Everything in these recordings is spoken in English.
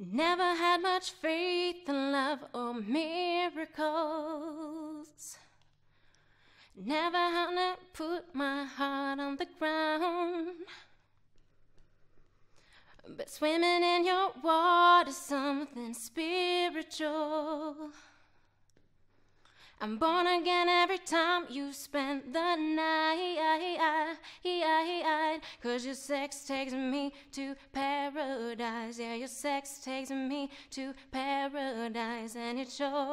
Never had much faith in love or miracles. Never had to put my heart on the ground. But swimming in your water's something spiritual. I'm born again every time you spend the night. 'Cause your sex takes me to paradise. Yeah, your sex takes me to paradise. And it shows.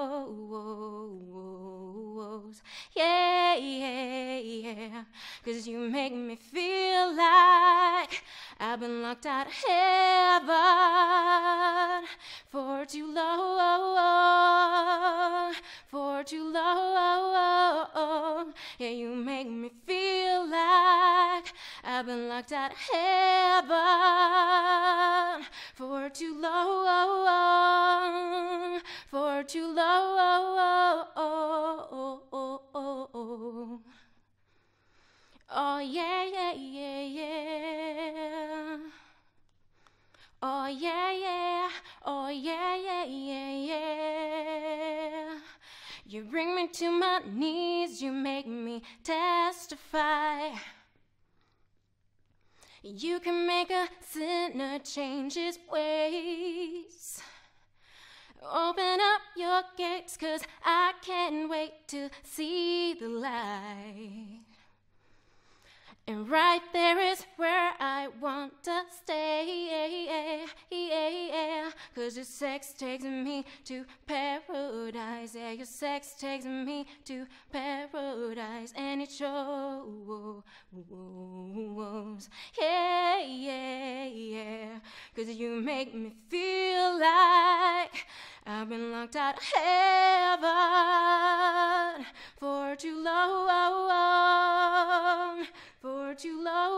Yeah, yeah, yeah. 'Cause you make me feel like I've been locked out of heaven for too long. For too long. Yeah, you make me feel like I've been locked out of heaven for too long. For too long. Oh yeah, yeah, yeah, yeah. Oh yeah, yeah. Oh yeah, yeah, yeah, yeah. You bring me to my knees, you make me testify. You can make a sinner change his ways. Open up your gates, 'cause I can't wait to see the light. And right there is where I want to stay, 'cause your sex takes me to paradise. Yeah, your sex takes me to paradise. And it shows. Yeah, yeah, yeah. 'Cause you make me feel like I've been locked out of heaven for too long. For too long.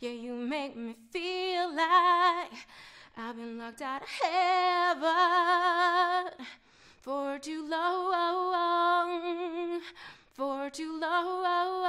Yeah, you make me feel like I've been locked out of heaven for too long. For too long. Oh,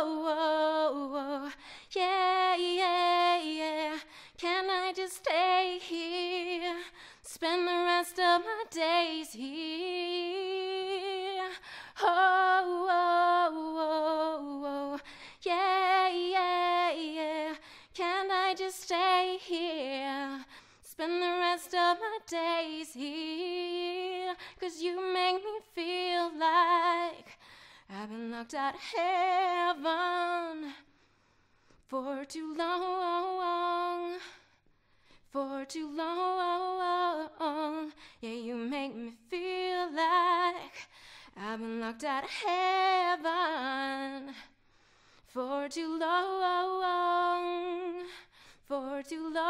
oh, oh, oh. Yeah, yeah, yeah. Can I just stay here? Spend the rest of my days here. Oh, oh, oh, oh. Yeah, yeah, yeah. Can I just stay here? Spend the rest of my days here. 'Cause you make me feel like I've been locked out of heaven for too long. For too long. Yeah, you make me feel like I've been locked out of heaven for too long. For too long.